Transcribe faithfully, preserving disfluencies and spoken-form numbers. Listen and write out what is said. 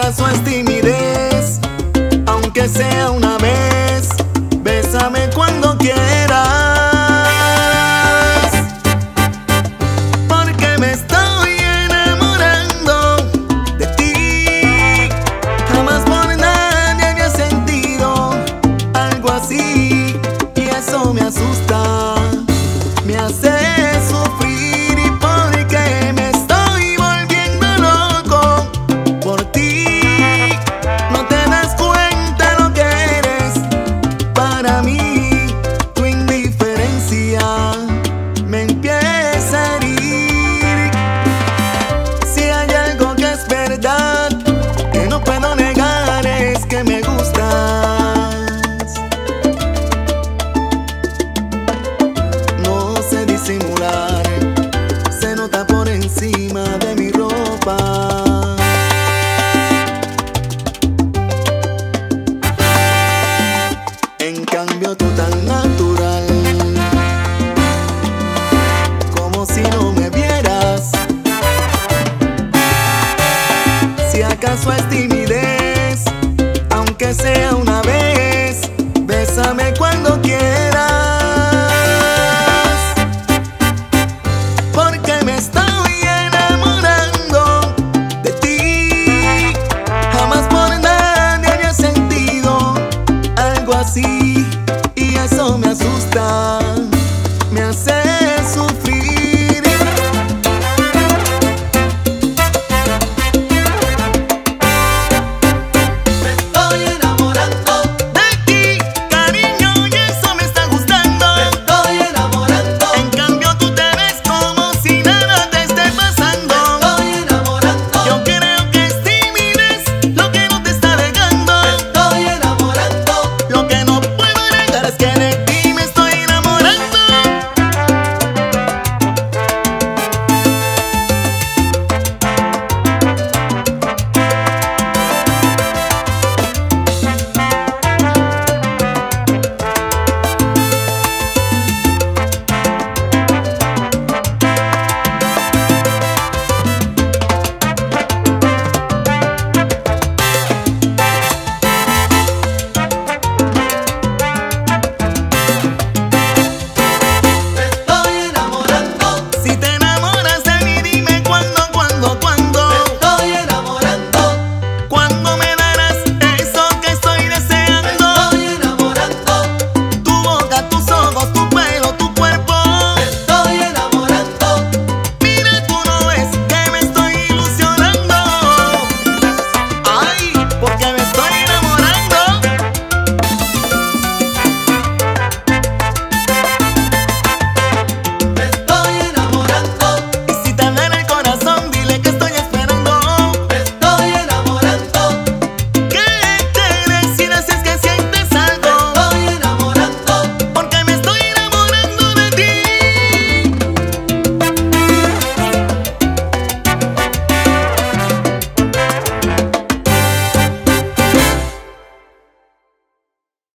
acaso es timidez, aunque sea una vez, bésame cuando quieras, porque me estoy enamorando de ti. Jamás por nadie había sentido algo así, y eso me asusta, me hace simular, se nota por encima de mi ropa. En cambio tú tan natural, como si no me vieras. Si acaso es timidez, aunque sea una vez, bésame cuando